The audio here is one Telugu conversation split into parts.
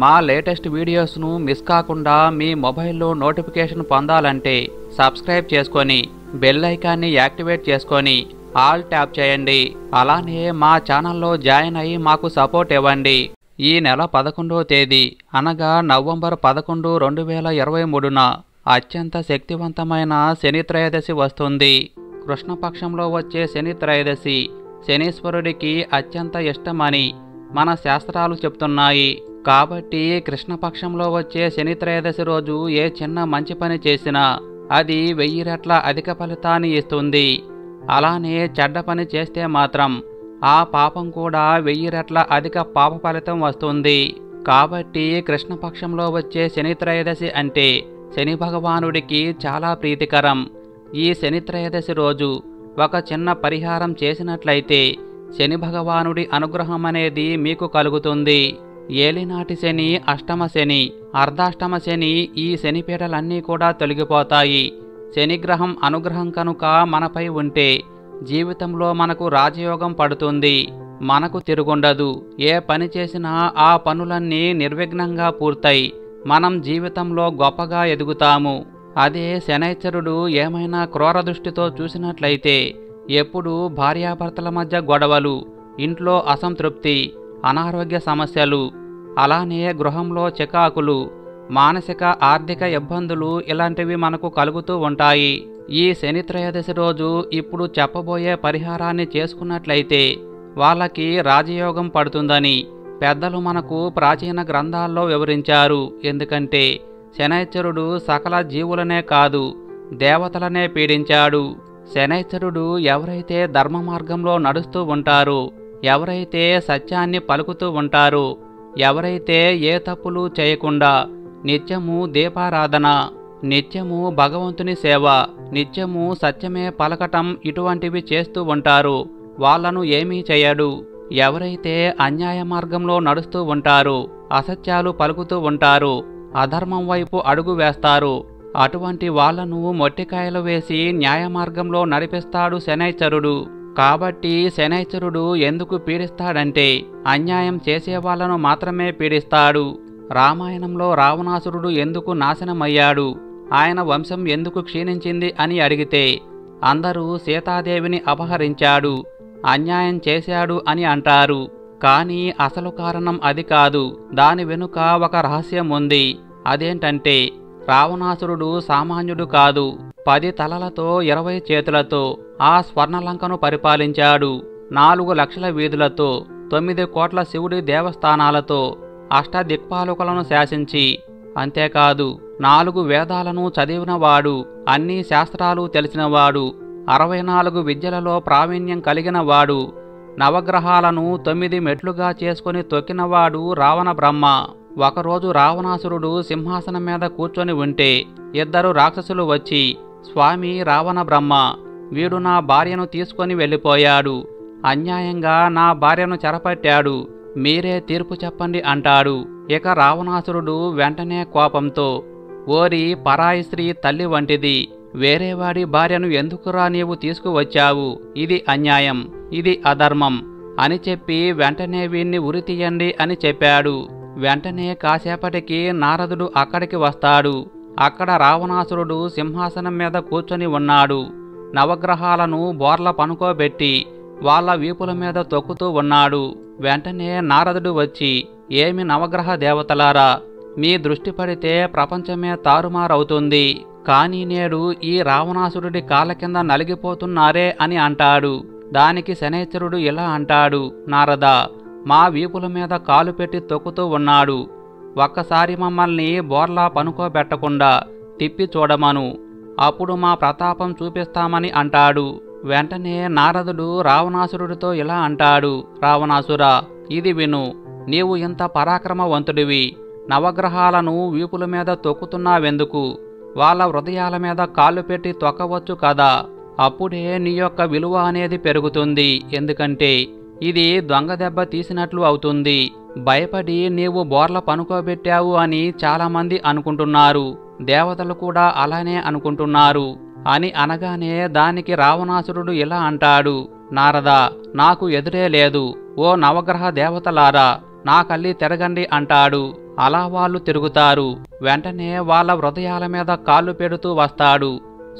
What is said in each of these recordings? మా లేటెస్ట్ వీడియోస్ ను మిస్ కాకుండా మీ మొబైల్ లో నోటిఫికేషన్ పొందాలంటే సబ్స్క్రైబ్ చేసుకొని బెల్ ఐకాన్ ని యాక్టివేట్ చేసుకొని ఆల్ ట్యాప్ చేయండి। అలానే మా ఛానల్ లో జాయిన్ అయ్యి మాకు సపోర్ట్ ఇవ్వండి। ఈ నెల 11వ తేదీ అనగా నవంబర్ 11 2023న అత్యంత శక్తివంతమైన శని త్రయోదశి వస్తుంది। కృష్ణపక్షంలో వచ్చే శని త్రయోదశి శనీశ్వరుడికి అత్యంత ఇష్టమని మన శాస్త్రాలు చెప్తున్నాయి। కాబట్టి కృష్ణపక్షంలో వచ్చే శని త్రయోదశి రోజు ఏ చిన్న మంచి పని చేసినా అది 1000 రెట్ల అధిక ఫలితాన్ని ఇస్తుంది। అలానే చెడ్డ పని చేస్తే మాత్రం ఆ పాపం కూడా 1000 రెట్ల అధిక పాప ఫలితం వస్తుంది। కాబట్టి కృష్ణపక్షంలో వచ్చే శని త్రయోదశి అంటే శని భగవానుడికి చాలా ప్రీతికరం। ఈ శని త్రయోదశి రోజు ఒక చిన్న పరిహారం చేసినట్లయితే శని భగవానుడి అనుగ్రహం అనేది మీకు కలుగుతుంది। ఏలినాటి శని, అష్టమ శని, అర్ధాష్టమ శని, ఈ శని పీడలన్నీ కూడా తొలగిపోతాయి। శనిగ్రహం అనుగ్రహం కనుక మనపై ఉంటే జీవితంలో మనకు రాజయోగం పడుతుంది, మనకు తిరుగుండదు। ఏ పని చేసినా ఆ పనులన్నీ నిర్విఘ్నంగా పూర్తయి మనం జీవితంలో గొప్పగా ఎదుగుతాము। అదే శనైశ్వరుడు ఏమైనా క్రూర దృష్టితో చూసినట్లయితే ఎప్పుడూ భార్యాభర్తల మధ్య గొడవలు, ఇంట్లో అసంతృప్తి, అనారోగ్య సమస్యలు, అలానే గృహంలో చికాకులు, మానసిక ఆర్థిక ఇబ్బందులు ఇలాంటివి మనకు కలుగుతూ ఉంటాయి। ఈ శని త్రయోదశి రోజు ఇప్పుడు చెప్పబోయే పరిహారాన్ని చేసుకున్నట్లయితే వాళ్ళకి రాజయోగం పడుతుందని పెద్దలు మనకు ప్రాచీన గ్రంథాల్లో వివరించారు। ఎందుకంటే శనైశ్వరుడు సకల జీవులనే కాదు దేవతలనే పీడించాడు। శనైశ్వరుడు ఎవరైతే ధర్మ మార్గంలో నడుస్తూ ఉంటారో, ఎవరైతే సత్యాన్ని పలుకుతూ ఉంటారో, ఎవరైతే ఏ తప్పులు చేయకుండా నిత్యము దీపారాధన, నిత్యము భగవంతుని సేవ, నిత్యము సత్యమే పలకటం ఇటువంటివి చేస్తూ ఉంటారు, వాళ్లను ఏమీ చేయడు। ఎవరైతే అన్యాయ మార్గంలో నడుస్తూ ఉంటారు, అసత్యాలు పలుకుతూ ఉంటారు, అధర్మం వైపు అడుగు వేస్తారు, అటువంటి వాళ్లను మొట్టికాయలు వేసి న్యాయ మార్గంలో నడిపిస్తాడు శనైశ్వరుడు। కాబట్టి శనైశ్వరుడు ఎందుకు పీడిస్తాడంటే అన్యాయం చేసేవాళ్లను మాత్రమే పీడిస్తాడు। రామాయణంలో రావణాసురుడు ఎందుకు నాశనమయ్యాడు, ఆయన వంశం ఎందుకు క్షీణించింది అని అడిగితే అందరూ సీతాదేవిని అపహరించాడు, అన్యాయం చేశాడు అని అంటారు। కానీ అసలు కారణం అది కాదు, దాని వెనుక ఒక రహస్యం ఉంది। అదేంటంటే రావణాసురుడు సామాన్యుడు కాదు, 10 తలలతో 20 చేతులతో ఆ స్వర్ణలంకను పరిపాలించాడు, 4 లక్షల వీధులతో 9 కోట్ల శివుడి దేవస్థానాలతో అష్టదిక్పాలకులను శాసించి, అంతేకాదు 4 వేదాలను చదివినవాడు, అన్ని శాస్త్రాలు తెలిసినవాడు, 64 విద్యలలో ప్రావీణ్యం కలిగినవాడు, నవగ్రహాలను 9 మెట్లుగా చేసుకుని తొక్కినవాడు రావణ బ్రహ్మ। ఒకరోజు రావణాసురుడు సింహాసనం మీద కూర్చొని ఉంటే 2 రాక్షసులు వచ్చి, స్వామి రావణ బ్రహ్మ, వీడు నా భార్యను తీసుకొని వెళ్ళిపోయాడు, అన్యాయంగా నా భార్యను చెరపట్టాడు, మీరే తీర్పు చెప్పండి అంటాడు। ఇక రావణాసురుడు వెంటనే కోపంతో, ఓరి పరాయి స్త్రీ తల్లి వంటిది, వేరేవాడి భార్యను ఎందుకురా నీవు తీసుకువచ్చావు, ఇది అన్యాయం, ఇది అధర్మం అని చెప్పి వెంటనే వీణ్ణి ఉరితీయండి అని చెప్పాడు। వెంటనే కాసేపటికి నారదుడు అక్కడికి వస్తాడు। అక్కడ రావణాసురుడు సింహాసనం మీద కూర్చొని ఉన్నాడు, నవగ్రహాలను బోర్ల పనుకోబెట్టి వాళ్ళ వీపుల మీద తొక్కుతూ ఉన్నాడు। వెంటనే నారదుడు వచ్చి, ఏమి నవగ్రహ దేవతలారా, మీ దృష్టి పడితే ప్రపంచమే తారుమారవుతుంది, కానీ నేడు ఈ రావణాసురుడి కాళ్ళ కింద నలిగిపోతున్నారే అని అంటాడు। దానికి శనైశ్వరుడు ఇలా అంటాడు, నారద, మా వీపుల మీద కాలు పెట్టి తొక్కుతూ ఉన్నాడు, ఒక్కసారి మమ్మల్ని బోర్లా పనుకోబెట్టకుండా తిప్పి చూడమను, అప్పుడు మా ప్రతాపం చూపిస్తామని అంటాడు। వెంటనే నారదుడు రావణాసురుడితో ఇలా అంటాడు, రావణాసురా, ఇది విను, నీవు ఇంత పరాక్రమవంతుడివి, నవగ్రహాలను వీపుల మీద తొక్కుతున్నావెందుకు, వాళ్ళ హృదయాల మీద కాళ్ళు పెట్టి తొక్కవచ్చు కదా, అప్పుడే నీ యొక్క విలువ అనేది పెరుగుతుంది, ఎందుకంటే ఇది దొంగ దెబ్బ తీసినట్లు అవుతుంది। భయపడి నీవు బోర్ల పనుకోబెట్టావు అని చాలామంది అనుకుంటున్నారు, దేవతలు కూడా అలానే అనుకుంటున్నారు అని అనగానే దానికి రావణాసురుడు ఇలా అంటాడు, నారద, నాకు ఎదురే లేదు, ఓ నవగ్రహ దేవతలారా, నా కళ్ళి తిరగండి అంటాడు. అలా వాళ్ళు తిరుగుతారు. వెంటనే వాళ్ళ హృదయాల మీద కాళ్ళు పెడుతూ వస్తాడు.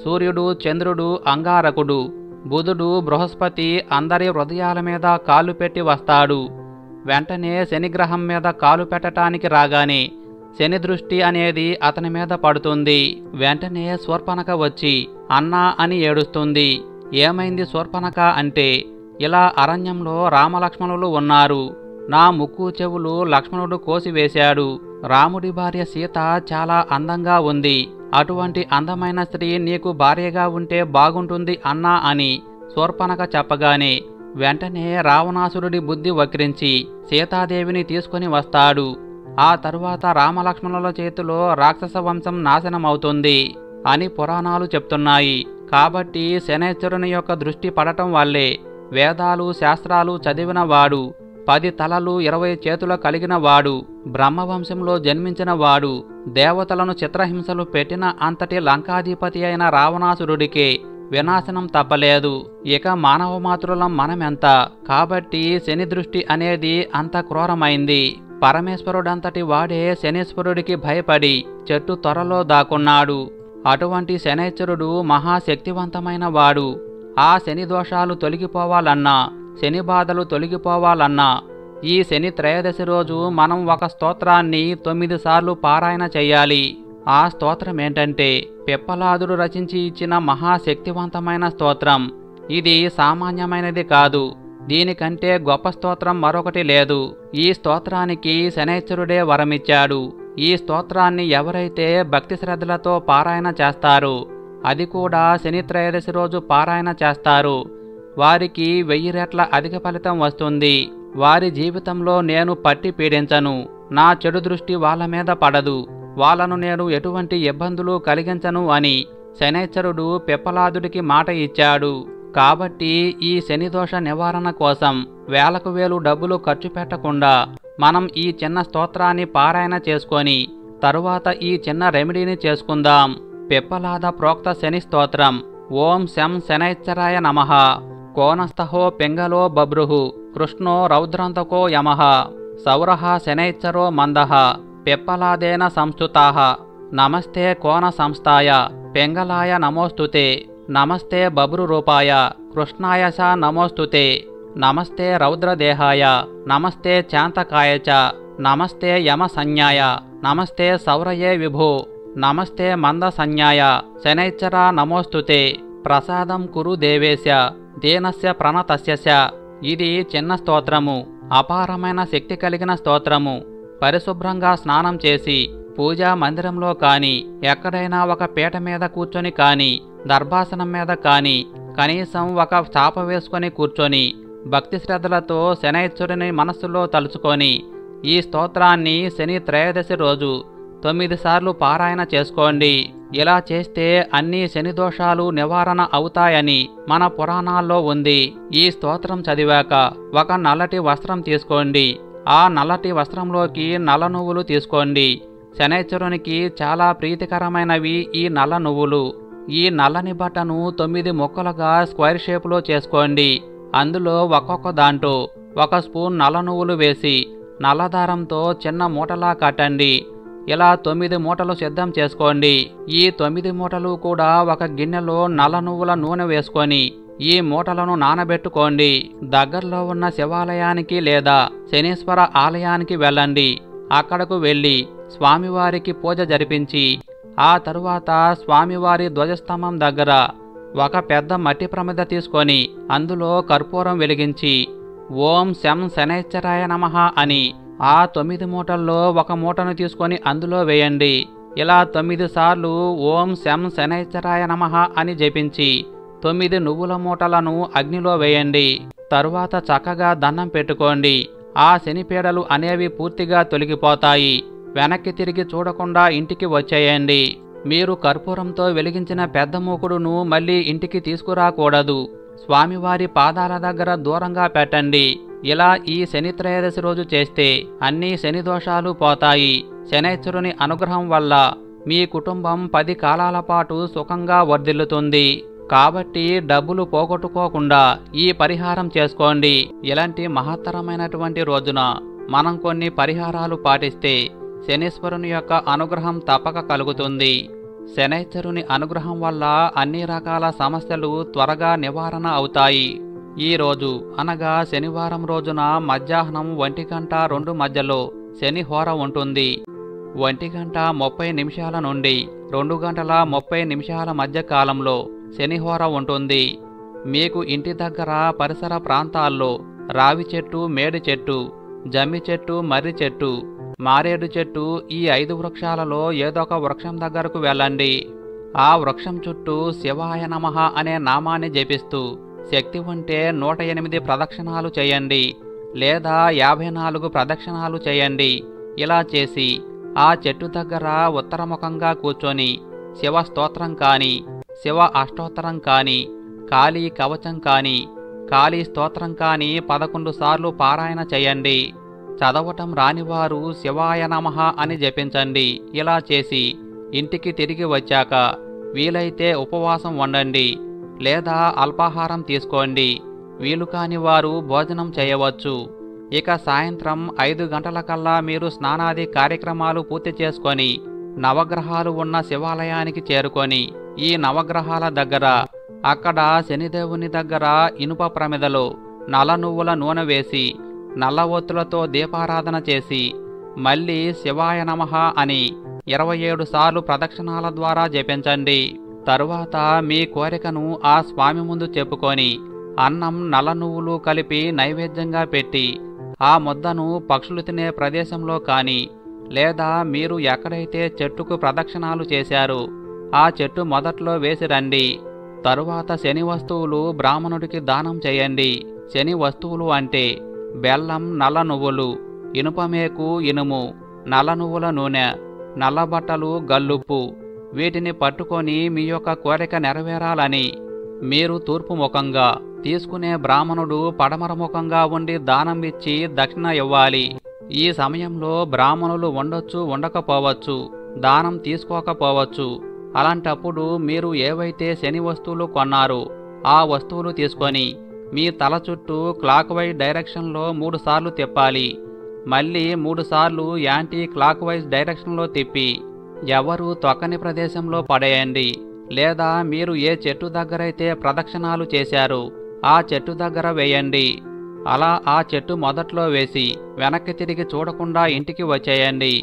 సూర్యుడు, చంద్రుడు, అంగారకుడు, బుధుడు, బృహస్పతి అందరి హృదయాల మీద కాళ్ళు పెట్టి వస్తాడు. వెంటనే శనిగ్రహం మీద కాలు పెట్టడానికి రాగానే శని దృష్టి అనేది అతని మీద పడుతుంది. వెంటనే శూర్పణఖ వచ్చి అన్నా అని ఏడుస్తుంది. ఏమైంది శూర్పణఖ అంటే, ఇలా అరణ్యంలో రామలక్ష్మణులు ఉన్నారు, నా ముక్కు చెవులు లక్ష్మణుడు కోసివేశాడు, రాముడి భార్య సీత చాలా అందంగా ఉంది, అటువంటి అందమైన స్త్రీ నీకు భార్యగా ఉంటే బాగుంటుంది అన్నా అని శూర్పణఖ చెప్పగానే వెంటనే రావణాసురుడి బుద్ధి వక్రించి సీతాదేవిని తీసుకుని వస్తాడు. ఆ తరువాత రామలక్ష్మణుల చేతిలో రాక్షస వంశం నాశనమవుతుంది అని పురాణాలు చెప్తున్నాయి. కాబట్టి శనేశ్వరుని యొక్క దృష్టి పడటం వల్లే వేదాలు శాస్త్రాలు చదివినవాడు, 10 తలలు 20 చేతులు కలిగినవాడు, బ్రహ్మవంశంలో జన్మించినవాడు, దేవతలను చిత్రహింసలు పెట్టిన అంతటి లంకాధిపతి అయిన రావణాసురుడికే వినాశనం తప్పలేదు. ఇక మానవ మాతృలం మనమెంత. కాబట్టి శని దృష్టి అనేది అంత క్రూరమైంది. పరమేశ్వరుడంతటి వాడే శనేశ్వరుడికి భయపడి చెట్టు త్వరలో దాక్కున్నాడు. అటువంటి శనేశ్వరుడు మహాశక్తివంతమైన వాడు. ఆ శని దోషాలు తొలగిపోవాలన్నా, శని బాధలు తొలగిపోవాలన్నా ఈ శని త్రయోదశి రోజు మనం ఒక స్తోత్రాన్ని 9 సార్లు పారాయణ చేయాలి. ఆ స్తోత్రం ఏంటంటే పిప్పలాదుడు రచించి ఇచ్చిన మహాశక్తివంతమైన స్తోత్రం. ఇది సామాన్యమైనది కాదు. దీనికంటే గొప్ప స్తోత్రం మరొకటి లేదు. ఈ స్తోత్రానికి శనేశ్వరుడే వరమిచ్చాడు. ఈ స్తోత్రాన్ని ఎవరైతే భక్తి శ్రద్ధలతో పారాయణ చేస్తారో, అది కూడా శని త్రయోదశి రోజు పారాయణ చేస్తారు, వారికి 1000 రెట్ల అధిక ఫలితం వస్తుంది. వారి జీవితంలో నేను పట్టి పీడించను, నా చెడు దృష్టి వాళ్ళ మీద పడదు, వాళ్ళను నేను ఎటువంటి ఇబ్బందులు కలిగించను అని శనేశ్వరుడు పిప్పలాదుడికి మాట ఇచ్చాడు. కాబట్టి ఈ శని దోష నివారణ కోసం 1000కు 1000 డబ్బులు ఖర్చు పెట్టకుండా మనం ఈ చిన్న స్తోత్రాన్ని పారాయణ చేసుకొని తరువాత ఈ చిన్న రెమెడీని చేసుకుందాం. పిప్పలాద ప్రోక్త శని స్తోత్రం. ఓం శం శనైశ్చరాయ నమః. కోనస్థహో పింగళో బభ్రుహు, కృష్ణో రౌద్రంతకో యమః, సౌరః శనైశ్చరో మందః, పిప్పలాదేన సంస్థుతాః. నమస్తే కోన సంస్థాయ పెంగళాయ నమోస్తుతే, నమస్తే బభ్రురూపాయ కృష్ణాయ చ నమోస్తుతే, నమస్తే రౌద్రదేహాయ, నమస్తే చాంతకాయ చ, నమస్తే యమ సంజ్ఞాయ, నమస్తే సౌరయే విభో, నమస్తే మంద సంజ్ఞాయ శనైశ్చర నమోస్తుతే. ప్రసాదం కురు దేవేశ దీనస్య ప్రణతస్య. ఇది చిన్న స్తోత్రము, అపారమైన శక్తి కలిగిన స్తోత్రము. పరిశుభ్రంగా స్నానం చేసి పూజా మందిరంలో కానీ, ఎక్కడైనా ఒక పీట మీద కూర్చొని కానీ, దర్భాసనం మీద కానీ, కనీసం ఒక చాప వేసుకొని కూర్చొని భక్తి శ్రద్ధలతో శనైశ్వరుని మనస్సులో తలుచుకొని ఈ స్తోత్రాన్ని శని త్రయోదశి రోజు 9 సార్లు పారాయణ చేసుకోండి. ఇలా చేస్తే అన్ని శని దోషాలు నివారణ అవుతాయని మన పురాణాల్లో ఉంది. ఈ స్తోత్రం చదివాక ఒక నల్లటి వస్త్రం తీసుకోండి. ఆ నల్లటి వస్త్రంలోకి నల్ల నువ్వులు తీసుకోండి. శనేశ్వరునికి చాలా ప్రీతికరమైనవి ఈ నల్ల నువ్వులు. ఈ నల్లని బట్టను 9 ముక్కలుగా స్క్వేర్ షేప్లో చేసుకోండి. అందులో ఒక్కొక్క దాంట్లో 1 స్పూన్ నల్ల నువ్వులు వేసి నల్ల దారంతో చిన్న మూటలా కట్టండి. ఇలా 9 మూటలు సిద్ధం చేసుకోండి. ఈ 9 మూటలు కూడా ఒక గిన్నెలో నల్ల నువ్వుల నూనె వేసుకొని ఈ మూటలను నానబెట్టుకోండి. దగ్గరలో ఉన్న శివాలయానికి లేదా శనీశ్వర ఆలయానికి వెళ్ళండి. అక్కడకు వెళ్ళి స్వామివారికి పూజ జరిపించి ఆ తరువాత స్వామివారి ధ్వజస్తంభం దగ్గర ఒక పెద్ద మట్టి ప్రమిద తీసుకొని అందులో కర్పూరం వెలిగించి ఓం శం శనైశ్చరాయ నమః అని ఆ 9 మూటల్లో ఒక మూటను తీసుకొని అందులో వేయండి. ఇలా 9 సార్లు ఓం శం శనైశ్చరాయ నమః అని జపించి 9 నువ్వుల మూటలను అగ్నిలో వేయండి. తరువాత చక్కగా దండం పెట్టుకోండి. ఆ శనిపీడలు అనేవి పూర్తిగా తొలగిపోతాయి. వెనక్కి తిరిగి చూడకుండా ఇంటికి వచ్చేయండి. మీరు కర్పూరంతో వెలిగించిన పెద్ద మూకుడును మళ్ళీ ఇంటికి తీసుకురాకూడదు. స్వామివారి పాదాల దగ్గర దూరంగా పెట్టండి. ఇలా ఈ శని త్రయోదశి రోజు చేస్తే అన్ని శని దోషాలు పోతాయి. శనేశ్వరుని అనుగ్రహం వల్ల మీ కుటుంబం 10 కాలాల పాటు సుఖంగా వర్ధిల్లుతుంది. కాబట్టి డబ్బులు పోగొట్టుకోకుండా ఈ పరిహారం చేసుకోండి. ఇలాంటి మహత్తరమైనటువంటి రోజున మనం కొన్ని పరిహారాలు పాటిస్తే శనీశ్వరుని యొక్క అనుగ్రహం తప్పక కలుగుతుంది. శనైశ్వరుని అనుగ్రహం వల్ల అన్ని రకాల సమస్యలు త్వరగా నివారణ అవుతాయి. ఈ రోజు అనగా శనివారం రోజున మధ్యాహ్నం 1 గంట 2 మధ్యలో శని హోర ఉంటుంది. 1 గంట 30 నిమిషాల నుండి 2 గంటల 30 నిమిషాల మధ్య కాలంలో శనిహోర ఉంటుంది. మీకు ఇంటి దగ్గర పరిసర ప్రాంతాల్లో రావి చెట్టు, మేడి చెట్టు, జమ్మి చెట్టు, మర్రి చెట్టు, మారేడు చెట్టు, ఈ 5 వృక్షాలలో ఏదొక వృక్షం దగ్గరకు వెళ్ళండి. ఆ వృక్షం చుట్టూ శివాయ నమః అనే నామాన్ని జపిస్తూ శక్తి ఉంటే 108 ప్రదక్షిణాలు చేయండి, లేదా 54 ప్రదక్షిణాలు చేయండి. ఇలా చేసి ఆ చెట్టు దగ్గర ఉత్తరముఖంగా కూర్చొని శివ స్తోత్రం కాని, శివ అష్టోత్తరం కాని, కాళీ కవచం కాని, కాళీ స్తోత్రం కాని 11 సార్లు పారాయణ చేయండి. చదవటం రానివారు శివాయ నమః అని జపించండి. ఇలా చేసి ఇంటికి తిరిగి వచ్చాక వీలైతే ఉపవాసం ఉండండి, లేదా అల్పాహారం తీసుకోండి. వీలు కాని వారు భోజనం చేయవచ్చు. ఇక సాయంత్రం 5 గంటలకల్లా మీరు స్నానాది కార్యక్రమాలు పూర్తి చేసుకొని నవగ్రహాలు ఉన్న శివాలయానికి చేరుకొని ఈ నవగ్రహాల దగ్గర, అక్కడ శనిదేవుని దగ్గర ఇనుప ప్రమిదలో నల్ల నువ్వుల నూనె వేసి నల్ల ఒత్తులతో దీపారాధన చేసి మళ్ళీ శివాయ నమః అని 27 సార్లు ప్రదక్షిణాల ద్వారా జపించండి. తరువాత మీ కోరికను ఆ స్వామి ముందు చెప్పుకొని అన్నం, నల్ల నువ్వులు కలిపి నైవేద్యంగా పెట్టి ఆ ముద్దను పక్షులు తినే ప్రదేశంలో కానీ, లేదా మీరు ఎక్కడైతే చెట్టుకు ప్రదక్షిణాలు చేశారో ఆ చెట్టు మొదట్లో వేసి రండి. తరువాత శని వస్తువులు బ్రాహ్మణుడికి దానం చేయండి. శని వస్తువులు అంటే బెల్లం, నల్ల నువ్వులు, ఇనుపమేకు, ఇనుము, నల్ల నువ్వుల నూనె, నల్ల బట్టలు, గల్లుప్పు. వీటిని పట్టుకొని మీ యొక్క కోరిక నెరవేరాలని మీరు తూర్పు ముఖంగా, తీసుకునే బ్రాహ్మణుడు పడమర ముఖంగా ఉండి దానం ఇచ్చి దక్షిణ ఇవ్వాలి. ఈ సమయంలో బ్రాహ్మణులు ఉండొచ్చు, ఉండకపోవచ్చు, దానం తీసుకోకపోవచ్చు. అలాంటప్పుడు మీరు ఏవైతే శని వస్తువులు కొన్నారో ఆ వస్తువులు తీసుకొని మీ తల చుట్టూ క్లాక్ వైజ్ డైరెక్షన్లో 3 సార్లు తిప్పాలి. మళ్ళీ 3 సార్లు యాంటీ క్లాక్ వైజ్ డైరెక్షన్లో తిప్పి ఎవరు తొక్కని ప్రదేశంలో పడేయండి, లేదా మీరు ఏ చెట్టు దగ్గరైతే ప్రదక్షిణాలు చేశారో ఆ చెట్టు దగ్గర వేయండి. అలా ఆ చెట్టు మొదట్లో వేసి వెనక్కి తిరిగి చూడకుండా ఇంటికి వచ్చేయండి.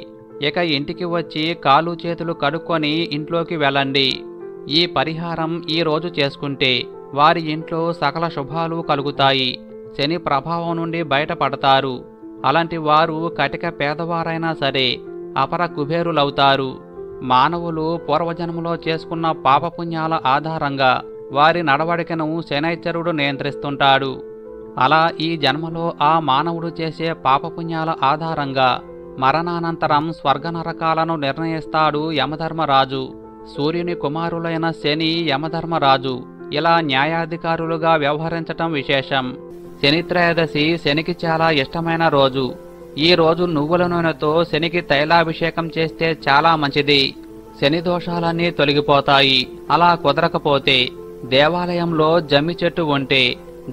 ఇక ఇంటికి వచ్చి కాలు చేతులు కడుక్కొని ఇంట్లోకి వెళ్ళండి. ఈ పరిహారం ఈ రోజు చేసుకుంటే వారి ఇంట్లో సకల శుభాలు కలుగుతాయి. శని ప్రభావం నుండి బయటపడతారు. అలాంటి వారు కటిక పేదవారైనా సరే అపర కుబేరులవుతారు. మానవులు పూర్వజన్మలో చేసుకున్న పాపపుణ్యాల ఆధారంగా వారి నడవడికను శనైశ్వరుడు నియంత్రిస్తుంటాడు. అలా ఈ జన్మలో ఆ మానవుడు చేసే పాపపుణ్యాల ఆధారంగా మరణానంతరం స్వర్గనరకాలను నిర్ణయిస్తాడు యమధర్మరాజు. సూర్యుని కుమారులైన శని యమధర్మరాజు ఇలా న్యాయాధికారులుగా వ్యవహరించటం విశేషం. శని త్రయోదశి శనికి చాలా ఇష్టమైన రోజు. ఈ రోజు నువ్వుల నూనెతో శనికి తైలాభిషేకం చేస్తే చాలా మంచిది. శని దోషాలన్నీ తొలగిపోతాయి. అలా కుదరకపోతే దేవాలయంలో జమ్మి చెట్టు ఉంటే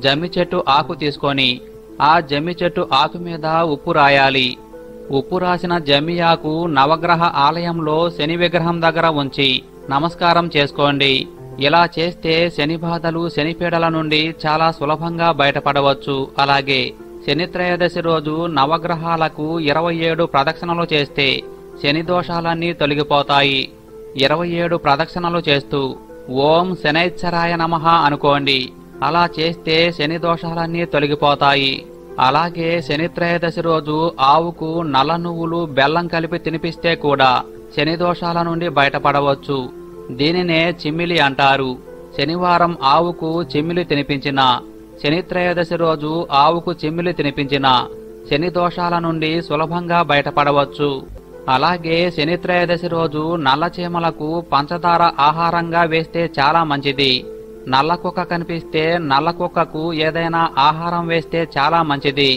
జమ్మి చెట్టు ఆకు తీసుకొని ఆ జమ్మి చెట్టు ఆకు మీద ఉప్పు రాయాలి. ఉప్పు రాసిన జమ్మి ఆకు నవగ్రహ ఆలయంలో శని విగ్రహం దగ్గర ఉంచి నమస్కారం చేసుకోండి. ఇలా చేస్తే శని బాధలు, శనిపీడల నుండి చాలా సులభంగా బయటపడవచ్చు. అలాగే శని త్రయోదశి రోజు నవగ్రహాలకు 27 ప్రదక్షిణలు చేస్తే శని దోషాలన్నీ తొలగిపోతాయి. 27 ప్రదక్షిణలు చేస్తూ ఓం శనైశ్వరాయ నమః అనుకోండి. అలా చేస్తే శని దోషాలన్నీ తొలగిపోతాయి. అలాగే శని త్రయోదశి రోజు ఆవుకు నల్ల నువ్వులు, బెల్లం కలిపి తినిపిస్తే కూడా శని దోషాల నుండి బయటపడవచ్చు. దీనినే చిమ్మిలి అంటారు. శనివారం ఆవుకు చిమ్మిలి తినిపించిన, శని త్రయోదశి రోజు ఆవుకు చిమ్మిలి తినిపించిన శని దోషాల నుండి సులభంగా బయటపడవచ్చు. అలాగే శని త్రయోదశి రోజు నల్ల చీమలకు పంచదార ఆహారంగా వేస్తే చాలా మంచిది. నల్ల కుక్క కనిపిస్తే నల్ల కుక్కకు ఏదైనా ఆహారం వేస్తే చాలా మంచిది.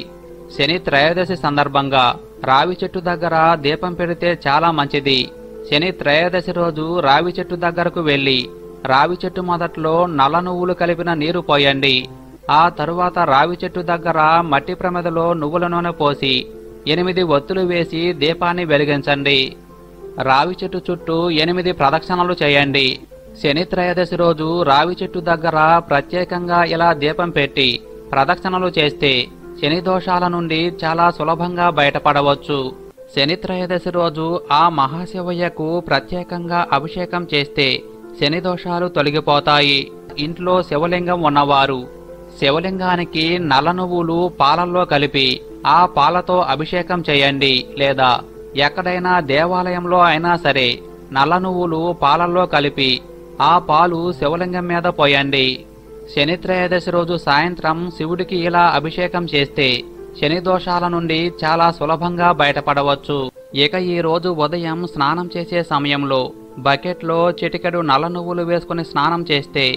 శని త్రయోదశి సందర్భంగా రావి చెట్టు దగ్గర దీపం పెడితే చాలా మంచిది. శని త్రయోదశి రోజు రావి చెట్టు దగ్గరకు వెళ్ళి రావి చెట్టు మొదట్లో నల్ల నువ్వులు కలిపిన నీరు పోయండి. ఆ తరువాత రావి చెట్టు దగ్గర మట్టి ప్రమిదలో నువ్వుల నూనె పోసి ఎనిమిది వత్తులు వేసి దీపాన్ని వెలిగించండి. రావి చెట్టు చుట్టూ 8 ప్రదక్షిణలు చేయండి. శని త్రయోదశి రోజు రావి చెట్టు దగ్గర ప్రత్యేకంగా ఇలా దీపం పెట్టి ప్రదక్షిణలు చేస్తే శని దోషాల నుండి చాలా సులభంగా బయటపడవచ్చు. శని త్రయోదశి రోజు ఆ మహాశివయ్యకు ప్రత్యేకంగా అభిషేకం చేస్తే శని దోషాలు తొలగిపోతాయి. ఇంట్లో శివలింగం ఉన్నవారు శివలింగానికి నల్ల నువ్వులు పాలల్లో కలిపి ఆ పాలతో అభిషేకం చేయండి. లేదా ఎక్కడైనా దేవాలయంలో అయినా సరే నల్ల నువ్వులు పాలల్లో కలిపి ఆ పాలు శివలింగం మీద పోయండి. శని త్రయోదశి రోజు సాయంత్రం శివుడికి ఇలా అభిషేకం చేస్తే శని దోషాల నుండి చాలా సులభంగా బయటపడవచ్చు. ఇక ఈ రోజు ఉదయం స్నానం చేసే సమయంలో బకెట్లో చిటికెడు నల్ల నువ్వులు వేసుకుని స్నానం చేస్తే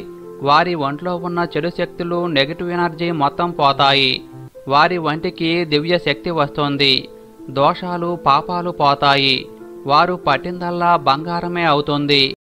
వారి ఒంట్లో ఉన్న చెడు శక్తులు, నెగిటివ్ ఎనర్జీ మొత్తం పోతాయి. వారి ఒంటికి దివ్య శక్తి వస్తుంది. దోషాలు, పాపాలు పోతాయి. వారు పట్టిందల్లా బంగారమే అవుతుంది.